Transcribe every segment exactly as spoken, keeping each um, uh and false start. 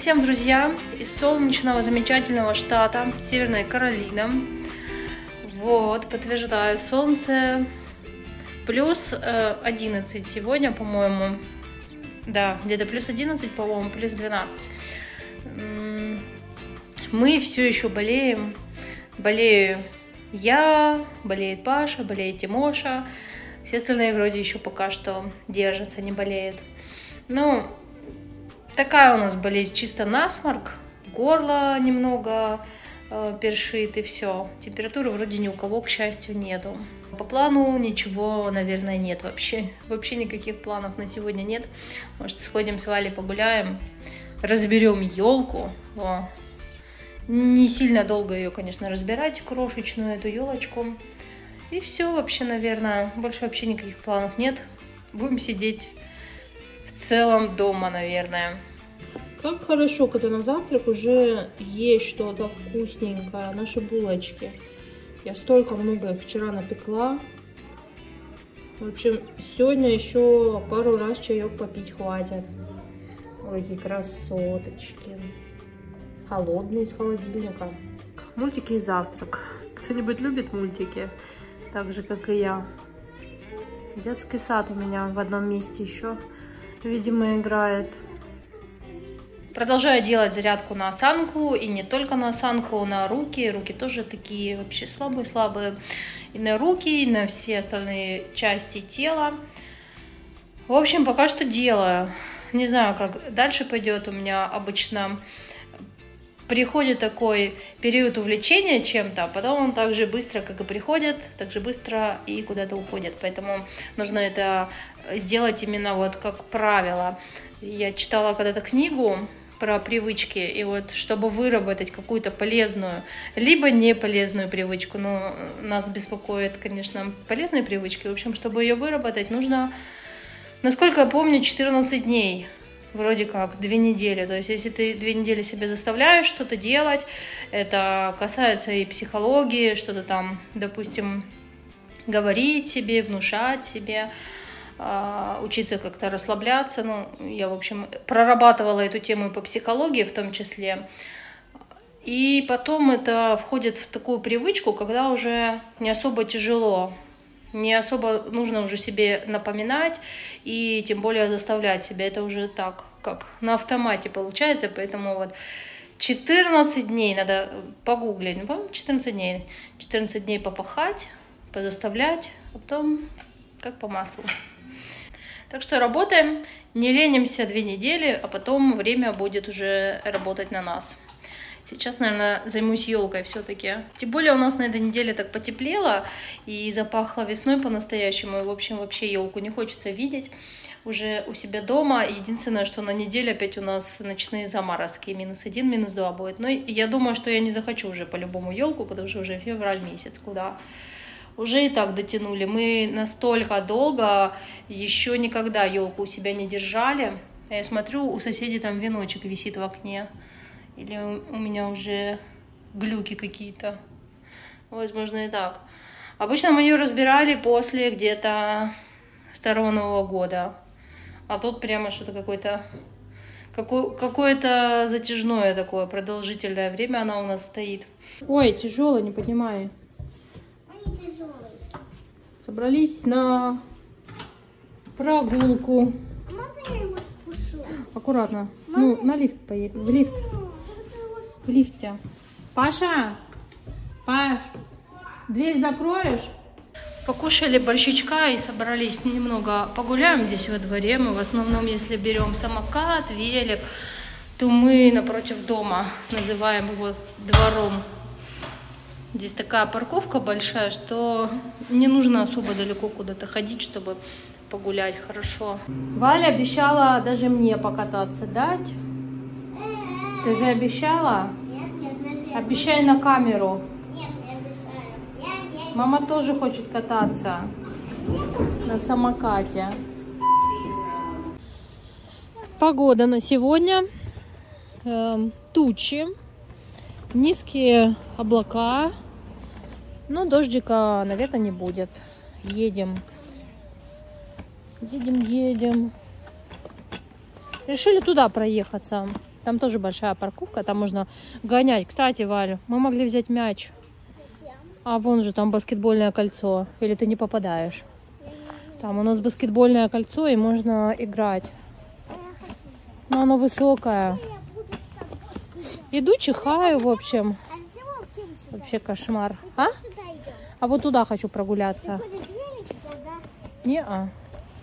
всем, друзья, из солнечного замечательного штата Северная Каролина. Вот, подтверждаю, солнце плюс одиннадцать сегодня, по-моему. Да, где-то плюс одиннадцать, по-моему, плюс двенадцать. Мы все еще болеем. Болею я, болеет Паша, болеет Тимоша. Все остальные вроде еще пока что держатся, не болеют. Ну, такая у нас болезнь, чисто насморк, горло немного э, першит и все. Температуры вроде ни у кого, к счастью, нету. По плану ничего, наверное, нет вообще. Вообще никаких планов на сегодня нет. Может, сходим с Валей погуляем, разберем елку. Во. Не сильно долго ее, конечно, разбирать, крошечную эту елочку. И все вообще, наверное, больше вообще никаких планов нет. Будем сидеть в целом дома, наверное. Как хорошо, когда на завтрак уже есть что-то вкусненькое. Наши булочки. Я столько много их вчера напекла. В общем, сегодня еще пару раз чаек попить хватит. Ой, какие красоточки. Холодные из холодильника. Мультики и завтрак. Кто-нибудь любит мультики? Так же, как и я. Детский сад у меня в одном месте еще, видимо, играет. Продолжаю делать зарядку на осанку. И не только на осанку, на руки. Руки тоже такие вообще слабые-слабые. И на руки, и на все остальные части тела. В общем, пока что делаю. Не знаю, как дальше пойдет. У меня обычно приходит такой период увлечения чем-то, а потом он так же быстро, как и приходит, так же быстро и куда-то уходит. Поэтому нужно это сделать именно вот как правило. Я читала когда-то книгу про привычки, и вот чтобы выработать какую-то полезную, либо не полезную привычку, но нас беспокоит, конечно, полезные привычки. В общем, чтобы ее выработать, нужно, насколько я помню, четырнадцать дней. Вроде как две недели. То есть если ты две недели себе заставляешь что-то делать, это касается и психологии, что-то там, допустим, говорить себе, внушать себе, учиться как-то расслабляться. Ну, я, в общем, прорабатывала эту тему по психологии в том числе. И потом это входит в такую привычку, когда уже не особо тяжело. Не особо нужно уже себе напоминать и тем более заставлять себя. Это уже так, как на автомате получается. Поэтому вот четырнадцать дней надо погуглить. четырнадцать дней. четырнадцать дней попахать, позаставлять, а потом как по маслу. Так что работаем, не ленимся две недели, а потом время будет уже работать на нас. Сейчас, наверное, займусь елкой все-таки. Тем более у нас на этой неделе так потеплело и запахло весной по-настоящему. И, в общем, вообще елку не хочется видеть уже у себя дома. Единственное, что на неделе опять у нас ночные заморозки. Минус один, минус два будет. Но я думаю, что я не захочу уже по-любому елку, потому что уже февраль месяц, куда уже и так дотянули. Мы настолько долго еще никогда елку у себя не держали. Я смотрю, у соседей там веночек висит в окне. Или у меня уже глюки какие-то. Возможно, и так. Обычно мы ее разбирали после где-то второго Нового года. А тут прямо что-то какое-то... Какое-то затяжное такое, продолжительное время она у нас стоит. Ой, тяжело, не поднимай. Они тяжелые. Собрались на прогулку. А можно я его спущу? Аккуратно. Мама? Ну, на лифт поедем. В лифт. В лифте. Паша, Паш, дверь закроешь? Покушали борщичка и собрались немного погуляем здесь во дворе. Мы в основном, если берем самокат, велик, то мы напротив дома называем его двором. Здесь такая парковка большая, что не нужно особо далеко куда-то ходить, чтобы погулять хорошо. Валя обещала даже мне покататься дать. Ты же обещала? Нет, нет, обещай на камеру. Нет, не обещаю. Я, я обещаю. Мама тоже хочет кататься на самокате. Погода на сегодня. Э, тучи. Низкие облака. Но дождика, наверное, не будет. Едем. Едем, едем. Решили туда проехаться. Там тоже большая парковка, там можно гонять. Кстати, Валя, мы могли взять мяч. А вон же там баскетбольное кольцо. Или ты не попадаешь? Там у нас баскетбольное кольцо, и можно играть. Но оно высокое. Иду, чихаю, в общем. Вообще кошмар. А? А вот туда хочу прогуляться. Не-а.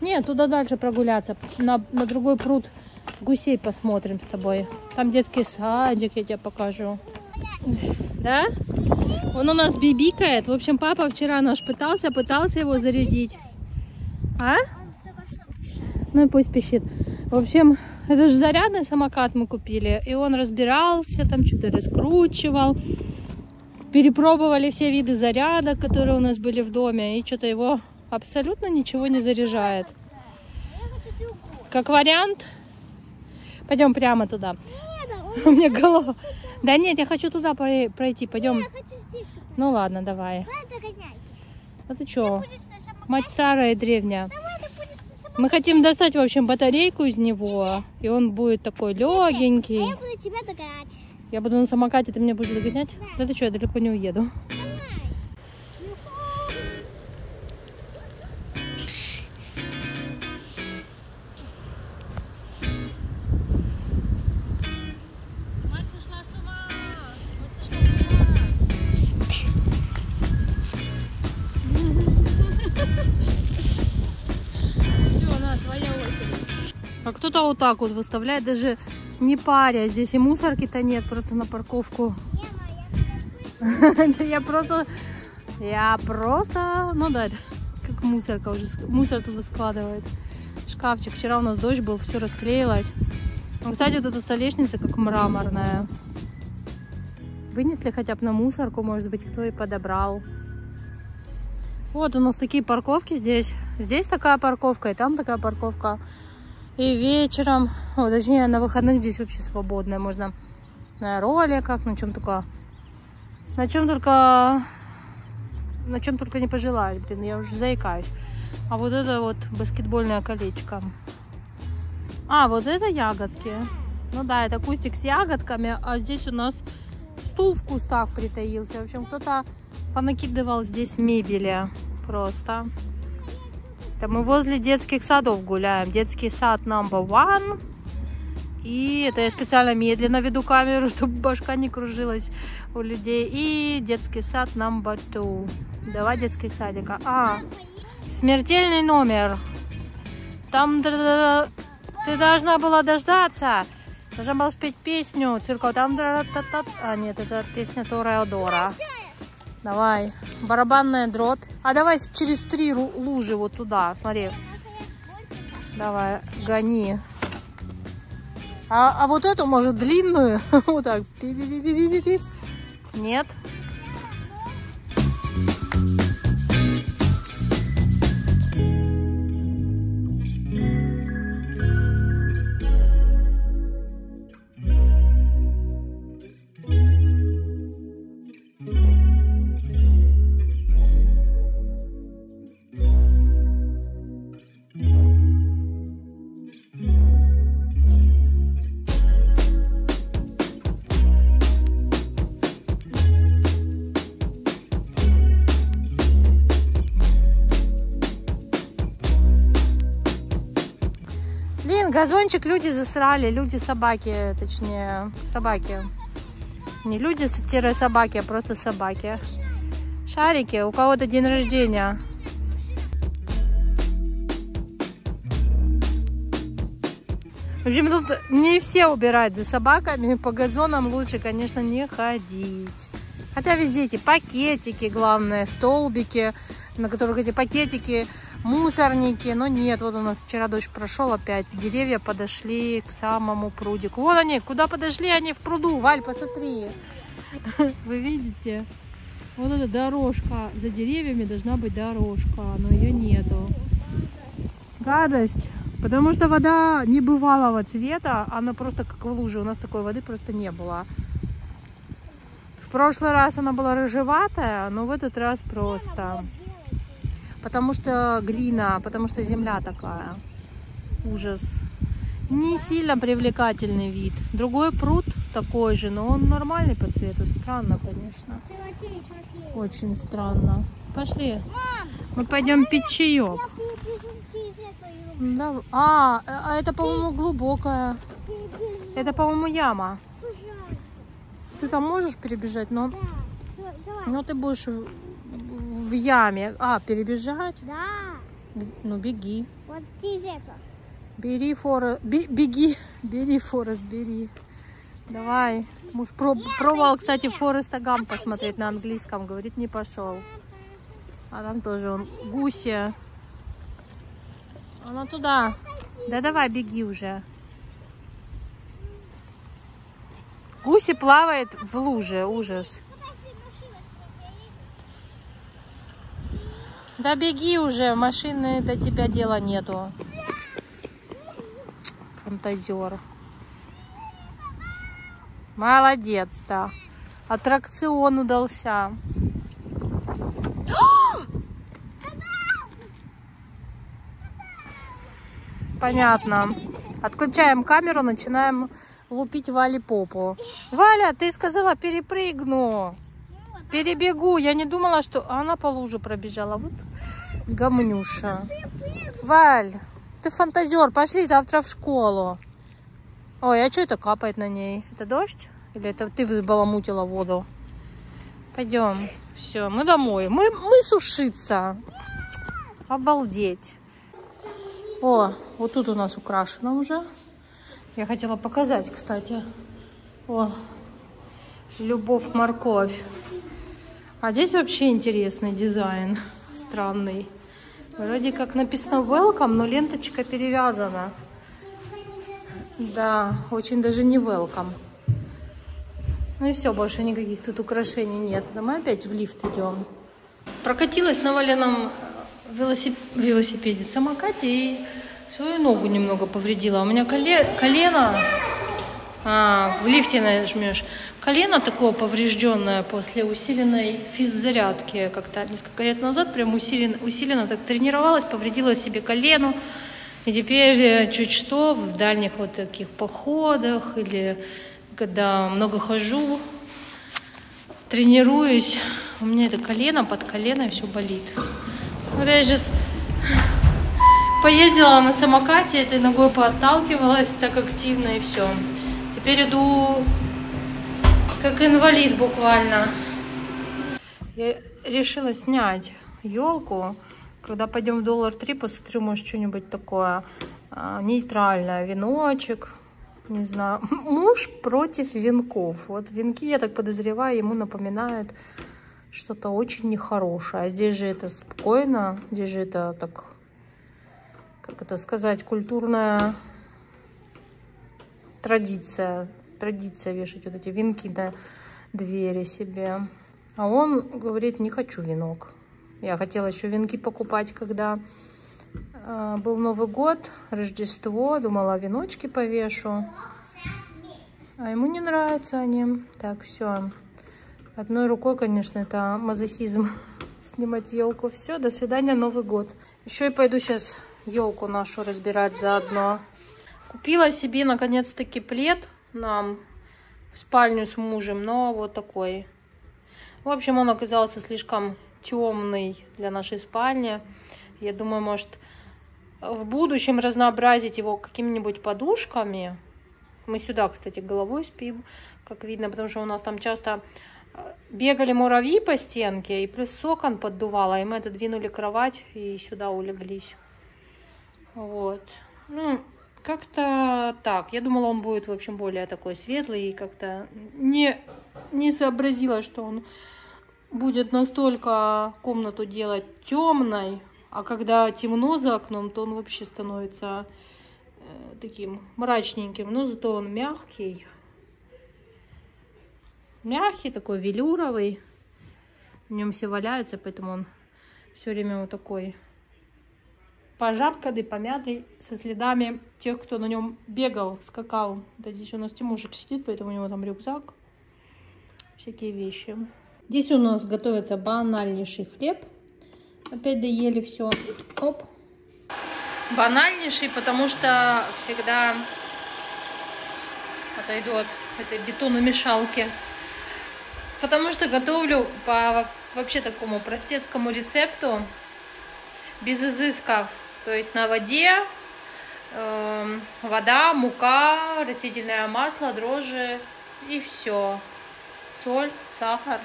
Нет, туда дальше прогуляться. На, на другой пруд гусей посмотрим с тобой. Там детский садик, я тебе покажу. Да? Он у нас бибикает. В общем, папа вчера наш пытался, пытался его зарядить. А? Ну и пусть пищит. В общем, это же зарядный самокат мы купили. И он разбирался, там что-то раскручивал. Перепробовали все виды зарядок, которые у нас были в доме. И что-то его... Абсолютно ничего не заряжает. Как вариант. Пойдем прямо туда. У меня голова. Да нет, я хочу туда пройти. Пойдем. Ну ладно, давай. А ты что? Мать старая и древняя. Мы хотим достать, в общем, батарейку из него. И он будет такой легенький. Я буду тебя догонять. Я буду на самокате, ты меня будешь догонять? Да ты что, я далеко не уеду. Кто-то вот так вот выставляет, даже не паря. Здесь и мусорки-то нет, просто на парковку. Я просто... Я просто... Ну да, это как мусорка уже. Мусор туда складывает. Шкафчик. Вчера у нас дождь был, все расклеилось. Кстати, вот эта столешница как мраморная. Вынесли хотя бы на мусорку, может быть, кто и подобрал. Вот у нас такие парковки здесь. Здесь такая парковка, и там такая парковка. И вечером, о, точнее, на выходных здесь вообще свободно. Можно на роликах, на чем только... На чем только... На чем только не пожелать, блин, я уже заикаюсь. А вот это вот баскетбольное колечко. А, вот это ягодки. Ну да, это кустик с ягодками, а здесь у нас стул в кустах притаился. В общем, кто-то понакидывал здесь мебели просто. Там мы возле детских садов гуляем. Детский сад number one. И это я специально медленно веду камеру, чтобы башка не кружилась у людей. И детский сад number two. Два детских садика. А, смертельный номер. Там ты должна была дождаться. Должна была спеть песню цирка. Там... А, нет, это песня Тореадора. Давай. Барабанная дробь. А давай через три лужи вот туда. Смотри. Давай, гони. А, а вот эту, может, длинную? Вот так. Нет. Газончик люди засрали, люди собаки, точнее, собаки. Не люди-собаки, а просто собаки. Шарики, у кого-то день рождения. В общем, тут не все убирают за собаками, по газонам лучше, конечно, не ходить. Хотя везде эти пакетики, главное, столбики, на которых эти пакетики, мусорники. Но нет, вот у нас вчера дождь прошел опять. Деревья подошли к самому прудику. Вот они, куда подошли, они в пруду. Валь, посмотри. Вы видите? Вот эта дорожка. За деревьями должна быть дорожка, но ее нету. Гадость. Потому что вода небывалого цвета, она просто как в луже. У нас такой воды просто не было. В прошлый раз она была рыжеватая, но в этот раз просто. Потому что глина, потому что земля такая. Ужас. не сильно привлекательный вид. Другой пруд такой же, но он нормальный по цвету. Странно, конечно. Очень странно. Пошли. Мы пойдем пить чаек. А, а это, по-моему, глубокая. Это, по-моему, яма. Ты там можешь перебежать, но... Но ты будешь в яме. А, перебежать? Да. Ну, беги. Вот здесь это. Бери, Форест. Беги. Бери, Форест, бери. Давай. Муж пробовал, кстати, Фореста Гампа посмотреть на английском. Говорит, не пошел. А там тоже он. Гуся. Она туда. Да давай, беги уже. Гуси плавает в луже. Ужас. Да беги уже, машины до тебя дела нету. Фантазер. Молодец, да. Аттракцион удался. Понятно. Отключаем камеру, начинаем лупить Вале попу. Валя, ты сказала, перепрыгну. Перебегу. Я не думала, что... Она по луже пробежала. Вот гамнюша. Валь, ты фантазер. Пошли завтра в школу. Ой, а что это капает на ней? Это дождь? Или это ты взбаламутила воду? Пойдем. Все, мы домой. Мы, мы сушиться. Обалдеть. О, вот тут у нас украшено уже. Я хотела показать, кстати. О, любовь-морковь. А здесь вообще интересный дизайн. Странный. Вроде как написано welcome, но ленточка перевязана. Да, очень даже не welcome. Ну и все, больше никаких тут украшений нет. Да мы опять в лифт идем. Прокатилась на Валеном велосипеде, самокате и свою ногу немного повредила. У меня коле... колено... А, в лифте нажмешь. Колено такое поврежденное после усиленной физзарядки. Как-то несколько лет назад прям усиленно, усиленно так тренировалась, повредила себе колено. И теперь чуть что в дальних вот таких походах или когда много хожу, тренируюсь, у меня это колено, под колено все болит. Вот я сейчас поездила на самокате, этой ногой поотталкивалась так активно и все. Теперь иду как инвалид буквально. Я решила снять елку. Когда пойдем в доллар три, посмотрю, может, что-нибудь такое нейтральное. Веночек. Не знаю. Муж против венков. Вот венки, я так подозреваю, ему напоминают что-то очень нехорошее. А здесь же это спокойно. Здесь же это так, как это сказать, культурная... Традиция. Традиция вешать вот эти венки на двери себе. А он говорит, не хочу венок. Я хотела еще венки покупать, когда э, был Новый год, Рождество. Думала, веночки повешу. А ему не нравятся они. Так, все. Одной рукой, конечно, это мазохизм. Снимать елку. Все, до свидания, Новый год. Еще и пойду сейчас елку нашу разбирать заодно. Купила себе, наконец-таки, плед нам в спальню с мужем, но вот такой. В общем, он оказался слишком темный для нашей спальни. Я думаю, может, в будущем разнообразить его какими-нибудь подушками. Мы сюда, кстати, головой спим, как видно, потому что у нас там часто бегали муравьи по стенке, и плюс сокон поддувало, и мы отодвинули кровать, и сюда улеглись. Вот. Ну... Как-то так. Я думала, он будет, в общем, более такой светлый. И как-то не, не сообразила, что он будет настолько комнату делать темной. А когда темно за окном, то он вообще становится э, таким мрачненьким. Но зато он мягкий. Мягкий, такой велюровый. В нем все валяются, поэтому он все время вот такой... пожарканный, помятый, со следами тех, кто на нем бегал, скакал. Да, здесь у нас Тимушек сидит, поэтому у него там рюкзак, всякие вещи. Здесь у нас готовится банальнейший хлеб. Опять доели все. Оп. банальнейший, потому что всегда отойду от этой бетономешалки. Потому что готовлю по вообще такому простецкому рецепту, без изысков. То есть на воде, э, вода, мука, растительное масло, дрожжи и все. Соль, сахар.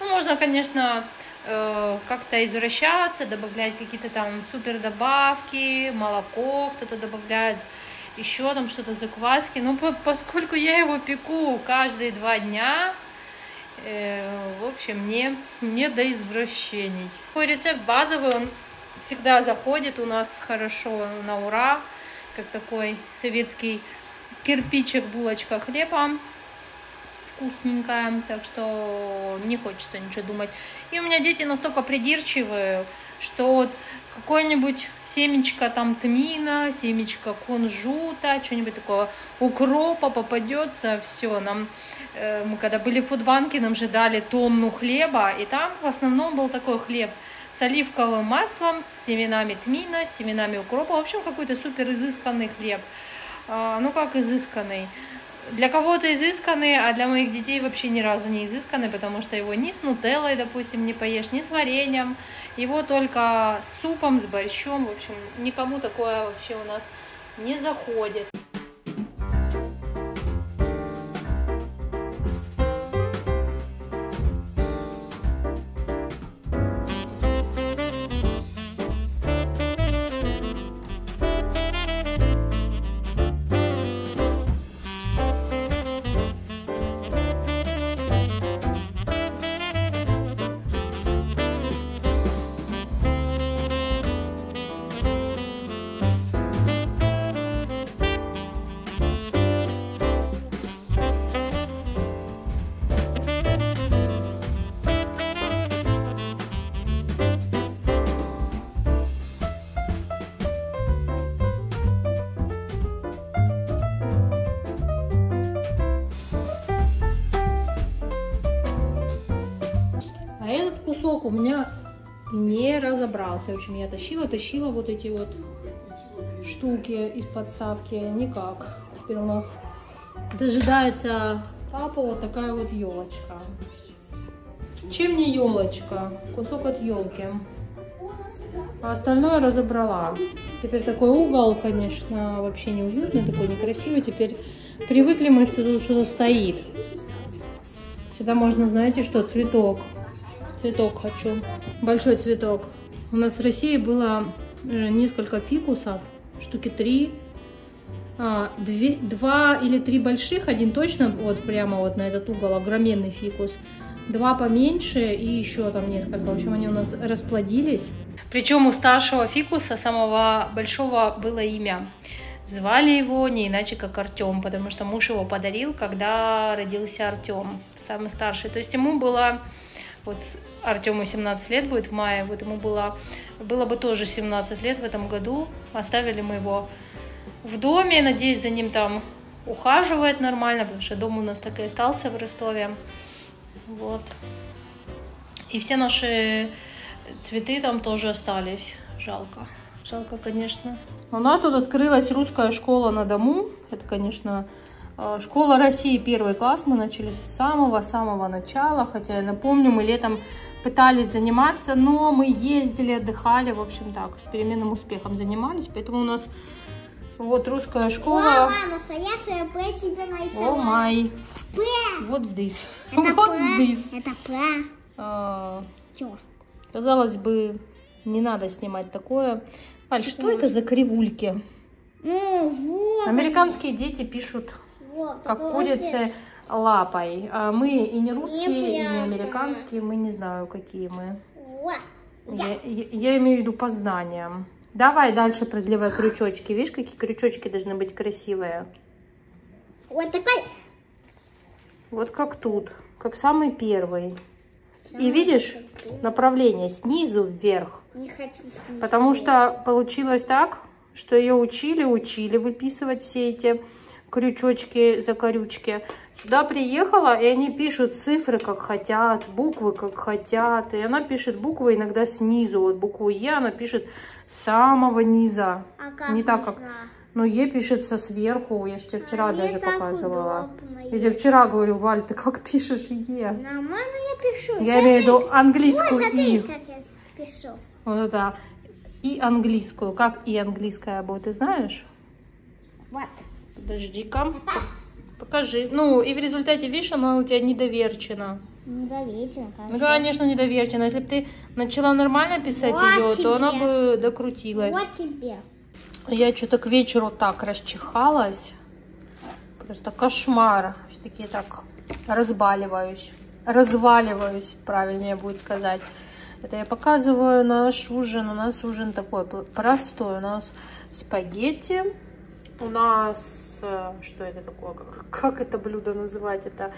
Ну, можно, конечно, э, как-то извращаться, добавлять какие-то там супер добавки, молоко, кто-то добавляет еще там что-то, закваски. Но по поскольку я его пеку каждые два дня, э, в общем, не, не до извращений. Такой рецепт базовый, он всегда заходит у нас хорошо, на ура, как такой советский кирпичик, булочка хлеба, вкусненькая, так что не хочется ничего думать. И у меня дети настолько придирчивые, что вот какое-нибудь семечко там тмина, семечко кунжута, что-нибудь такое, укропа попадется, все, нам, э, мы когда были в фудбанке, нам же дали тонну хлеба, и там в основном был такой хлеб с оливковым маслом, с семенами тмина, с семенами укропа. В общем, какой-то супер изысканный хлеб. А, ну, как изысканный. Для кого-то изысканный, а для моих детей вообще ни разу не изысканный, потому что его ни с нутеллой, допустим, не поешь, ни с вареньем. Его только с супом, с борщом. В общем, никому такое вообще у нас не заходит. Кусок у меня не разобрался. В общем, я тащила, тащила вот эти вот штуки из подставки. Никак. Теперь у нас дожидается папа вот такая вот елочка. Чем не елочка? Кусок от елки. А остальное разобрала. Теперь такой угол, конечно, вообще неуютный, такой некрасивый. Теперь привыкли мы, что тут что-то стоит. Сюда можно, знаете, что цветок. Цветок хочу. Большой цветок. У нас в России было несколько фикусов. Штуки три. А, две, два или три больших. Один точно, вот прямо вот на этот угол. Огроменный фикус. Два поменьше и еще там несколько. В общем, они у нас расплодились. Причем у старшего фикуса, самого большого, было имя. Звали его не иначе, как Артем, потому что муж его подарил, когда родился Артем, самый старший. То есть ему было, вот Артему семнадцать лет будет в мае, вот ему было, было бы тоже семнадцать лет в этом году. Оставили мы его в доме, надеюсь, за ним там ухаживает нормально, потому что дом у нас так и остался в Ростове. Вот. И все наши цветы там тоже остались, жалко. Жалко, конечно. У нас тут открылась русская школа на дому. Это, конечно, школа России, первый класс. Мы начали с самого-самого начала. Хотя, я напомню, мы летом пытались заниматься, но мы ездили, отдыхали. В общем, так, с переменным успехом занимались. Поэтому у нас вот русская школа. О, мама, я П тебя нарисовала. О, май. П. Вот здесь. Это вот П. Здесь. Это П. А, казалось бы, не надо снимать такое. Аль, что вот это за кривульки? Ну, вот. Американские дети пишут, вот, как курицы, лапой. А мы и не русские, не и не американские, мы не знаю, какие мы. Вот. Я, я, я имею в виду по знаниям. Давай дальше продлевай крючочки. Видишь, какие крючочки должны быть красивые? Вот такой. Вот как тут, как самый первый. И видишь направление снизу вверх. Не хочу снизу. Потому что получилось так, что ее учили, учили выписывать все эти крючочки, закорючки. Сюда приехала, и они пишут цифры как хотят, буквы как хотят. И она пишет буквы иногда снизу. Вот букву Е она пишет с самого низа. А А как не так, как... Ну, Е пишется сверху, я же тебе вчера а даже показывала. Удобно. Я тебе вчера говорю, Валь, ты как пишешь Е? Нормально я пишу. Я смотри, имею в виду английскую вот, И. Смотри, как я пишу. Вот, да. И английскую. Как И английская будет, ты знаешь? Вот. Подожди-ка. Покажи. Ну, и в результате, видишь, она у тебя недоверчена. Недоверчена, конечно. Ну, конечно, недоверчена. Если бы ты начала нормально писать вот ее, тебе. то она бы докрутилась. Вот тебе. Я что-то к вечеру так расчихалась. Просто кошмар. Все-таки я так разбаливаюсь. Разваливаюсь, правильнее будет сказать. Это я показываю наш ужин. У нас ужин такой простой. У нас спагетти. У нас... Что это такое? Как это блюдо называть? Это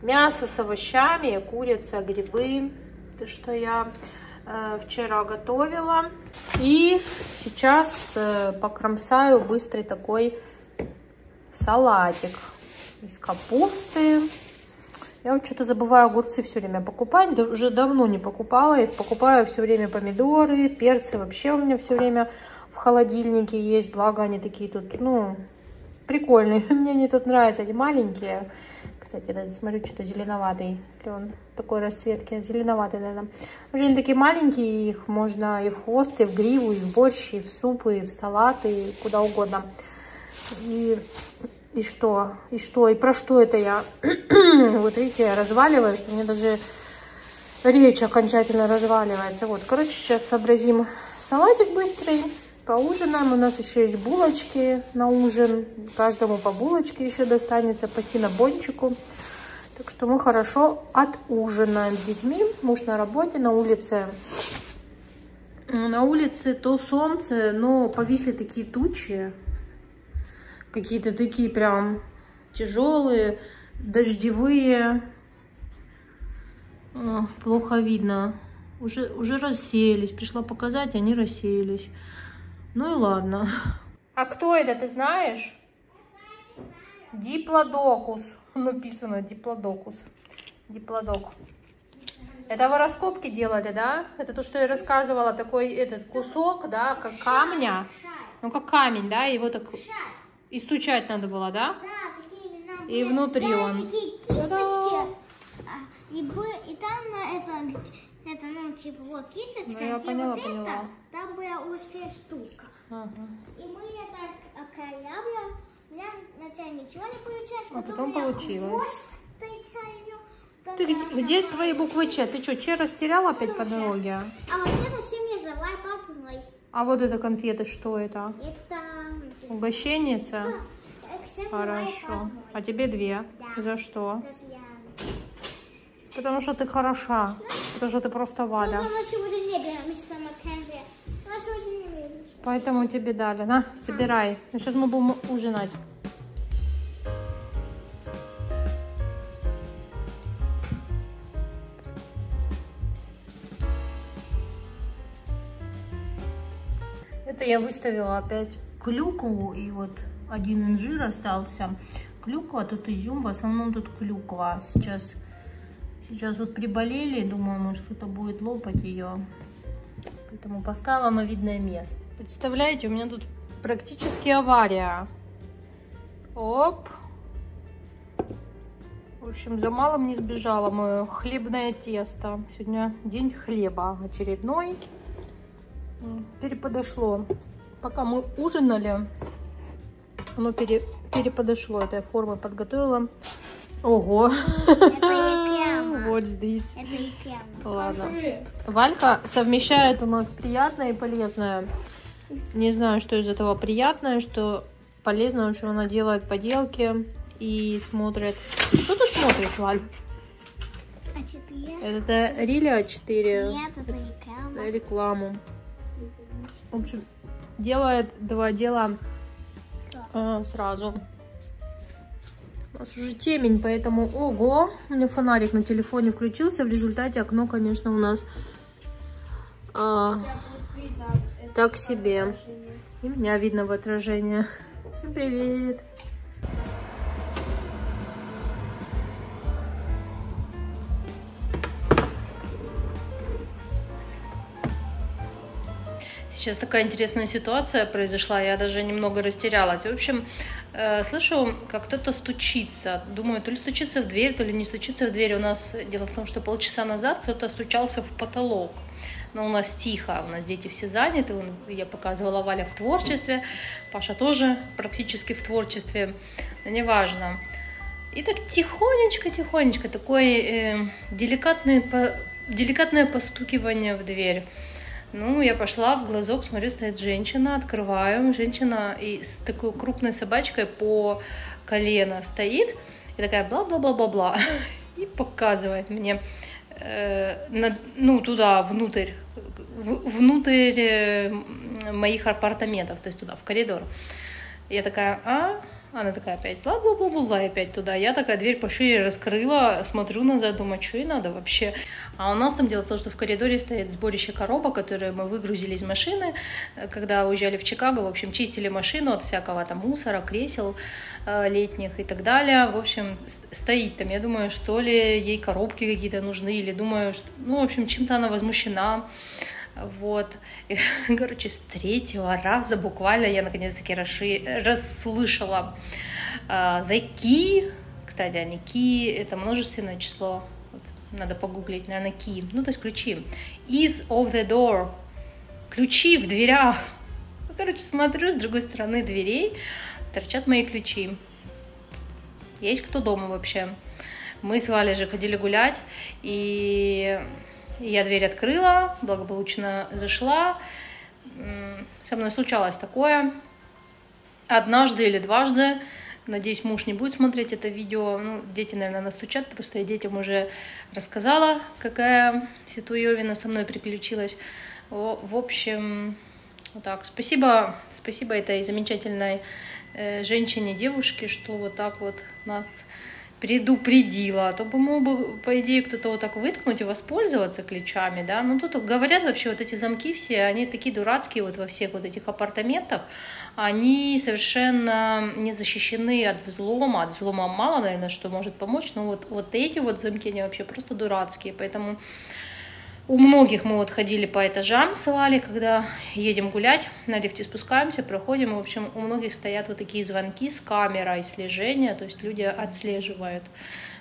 мясо с овощами, курица, грибы. Это что я э, вчера готовила. И сейчас э, покромсаю быстрый такой салатик из капусты. Я вот что-то забываю огурцы все время покупать. Да, уже давно не покупала их. Покупаю все время помидоры, перцы. Вообще у меня все время в холодильнике есть. Благо они такие тут, ну... Прикольные. Мне они тут нравятся, они маленькие. Кстати, да, смотрю, что-то зеленоватый. Он такой расцветки, зеленоватый, наверное. Уже они такие маленькие, их можно и в хвост, и в гриву, и в борщ, и в супы, и в салаты, и куда угодно. И, и что? И что? И про что это я? Вот видите, я разваливаю, что мне даже речь окончательно разваливается. Вот, короче, сейчас сообразим салатик быстрый. Поужинаем. У нас еще есть булочки на ужин. Каждому по булочке еще достанется, по синнабончику. Так что мы хорошо отужинаем с детьми. Муж на работе, на улице. На улице то солнце, но повисли такие тучи. Какие-то такие прям тяжелые, дождевые. О, плохо видно. Уже, уже рассеялись. Пришла показать, они рассеялись. Ну и ладно. А кто это, ты знаешь? Диплодокус. Написано диплодокус. Диплодок. Это вы раскопки делали, да? Это то, что я рассказывала. Такой этот кусок, да, как камня. Ну, как камень, да? Его так и стучать надо было, да? И внутри он. И там это... Это, ну, типа, вот кисточка, ну, я где поняла, вот поняла. Это, там была узкая штука. Ага. И мы ее так окалябли, на тебя ничего не получаешь, а потом, потом получилось. Ее, ты, где, где твои буквы Ч? Ты что, Ч растеряла опять ну, по дороге? А вот это семья жила по одной. А вот это конфеты, что это? Это... Угощенница? Это... Хорошо. А тебе две? Да. За что? Я... Потому что ты хороша. Потому что ты просто Валя. Поэтому тебе дали. На, собирай. Сейчас мы будем ужинать. Это я выставила опять клюкву. И вот один инжир остался. Клюква, тут изюм. В основном тут клюква. Сейчас... Сейчас вот приболели, думаю, может кто-то будет лопать ее, поэтому поставила на видное место. Представляете, у меня тут практически авария. Оп! В общем, за малым не сбежало мое хлебное тесто. Сегодня день хлеба очередной. Переподошло. Пока мы ужинали, оно пере... переподошло. Это я формы подготовила. Ого! Вот здесь. Ладно. Валька совмещает у нас приятное и полезное. Не знаю, что из этого приятное, что полезное. В общем, она делает поделки и смотрит. Что ты смотришь, Валь? А четыре. Это Рили А четыре. Нет, это реклама. Рекламу. В общем, делает два дела а, сразу. У нас уже темень, поэтому... Ого! У меня фонарик на телефоне включился. В результате окно, конечно, у нас а, так себе. И меня видно в отражении. Всем привет! Сейчас такая интересная ситуация произошла, я даже немного растерялась. В общем, слышу, как кто-то стучится. Думаю, то ли стучится в дверь, то ли не стучится в дверь. У нас дело в том, что полчаса назад кто-то стучался в потолок. Но у нас тихо, у нас дети все заняты. Я показывала, Валя в творчестве, Паша тоже практически в творчестве, но неважно. И так тихонечко-тихонечко, такое э, деликатное, по, деликатное постукивание в дверь. Ну, я пошла в глазок, смотрю, стоит женщина, открываю. Женщина и с такой крупной собачкой по колено стоит. И такая бла-бла-бла-бла-бла. И показывает мне э, на, ну, туда, внутрь, в, внутрь э, моих апартаментов, то есть туда, в коридор. Я такая, а... Она такая опять бла-бла-бла-бла, опять туда. Я такая дверь пошире раскрыла, смотрю назад, думаю, что и надо вообще. А у нас там дело в том, что в коридоре стоит сборище коробок, которые мы выгрузили из машины, когда уезжали в Чикаго. В общем, чистили машину от всякого там мусора, кресел летних и так далее. В общем, стоит там. Я думаю, что ли ей коробки какие-то нужны, или думаю, что... ну, в общем, чем-то она возмущена. Вот, и, короче, с третьего раза буквально я наконец-таки расслышала uh, the key, кстати, а не key, это множественное число, вот, надо погуглить, наверное, key, ну, то есть ключи, is of the door, ключи в дверях, короче, смотрю, с другой стороны дверей торчат мои ключи, есть кто дома вообще, мы с Валей же ходили гулять, и... Я дверь открыла, благополучно зашла. Со мной случалось такое однажды или дважды. Надеюсь, муж не будет смотреть это видео. Ну, дети, наверное, настучат, потому что я детям уже рассказала, какая ситуевина со мной приключилась. В общем, вот так. Спасибо, спасибо этой замечательной женщине, девушке, что вот так вот нас... предупредила, а то бы мог бы, по идее, кто-то вот так выткнуть и воспользоваться ключами, да, ну тут говорят вообще вот эти замки все, они такие дурацкие вот во всех вот этих апартаментах, они совершенно не защищены от взлома, от взлома мало, наверное, что может помочь, но вот, вот эти вот замки, они вообще просто дурацкие, поэтому у многих мы вот ходили по этажам с Валей, когда едем гулять, на лифте спускаемся, проходим, в общем, у многих стоят вот такие звонки с камерой слежения, то есть люди отслеживают.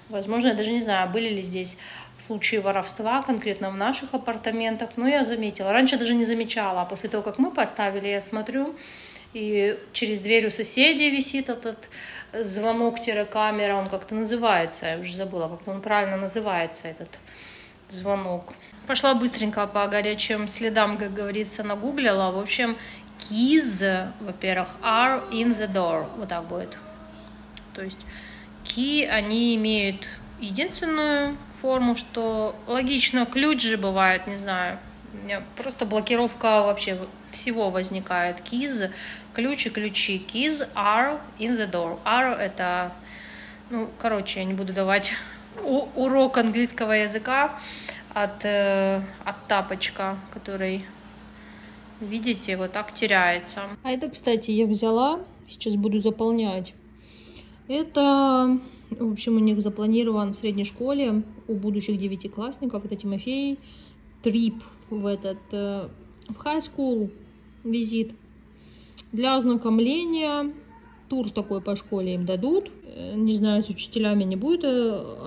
Возможно, я даже не знаю, были ли здесь случаи воровства конкретно в наших апартаментах, но я заметила. Раньше даже не замечала, а после того, как мы поставили, я смотрю, и через дверь у соседей висит этот звонок-камера, он как-то называется, я уже забыла, как он правильно называется, этот звонок. Пошла быстренько по горячим следам, как говорится, нагуглила. В общем, keys, во-первых, are in the door. Вот так будет. То есть key, они имеют единственную форму, что логично, ключ же бывает, не знаю. У меня просто блокировка вообще всего возникает. Keys, ключи, ключи. Keys are in the door. Are это, ну, короче, я не буду давать урок английского языка. От, от тапочка, который, видите, вот так теряется. А это, кстати, я взяла, сейчас буду заполнять. Это, в общем, у них запланирован в средней школе у будущих девятиклассников, это Тимофей, трип в этот, в high school визит. Для ознакомления тур такой по школе им дадут. Не знаю, с учителями не будет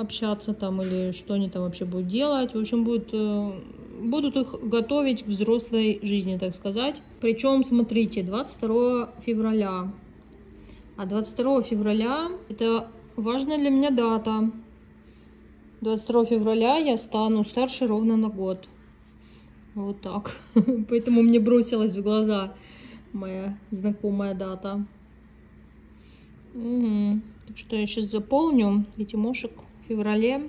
общаться там или что они там вообще будут делать. В общем, будет, будут их готовить к взрослой жизни, так сказать. Причем, смотрите, двадцать второго февраля. А двадцать второго февраля это важная для меня дата. двадцать второго февраля я стану старше ровно на год. Вот так. Поэтому мне бросилась в глаза моя знакомая дата. Угу. Так что я сейчас заполню, и Тимошек в феврале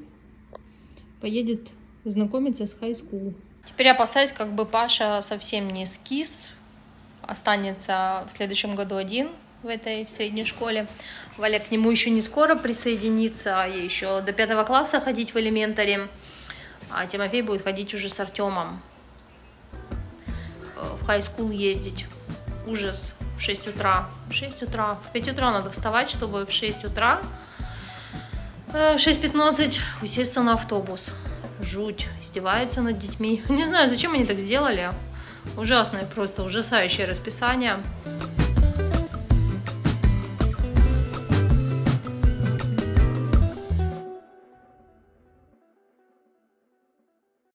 поедет знакомиться с high school. Теперь я опасаюсь, как бы Паша совсем не скис, останется в следующем году один в этой в средней школе. Валя к нему еще не скоро присоединится, а ей еще до пятого класса ходить в элементаре, а Тимофей будет ходить уже с Артемом, в high school ездить. Ужас. В шесть утра. В шесть утра. В пять утра надо вставать, чтобы в шесть утра, в шесть пятнадцать усесться на автобус. Жуть. Издеваются над детьми. Не знаю, зачем они так сделали. Ужасное, просто ужасающее расписание.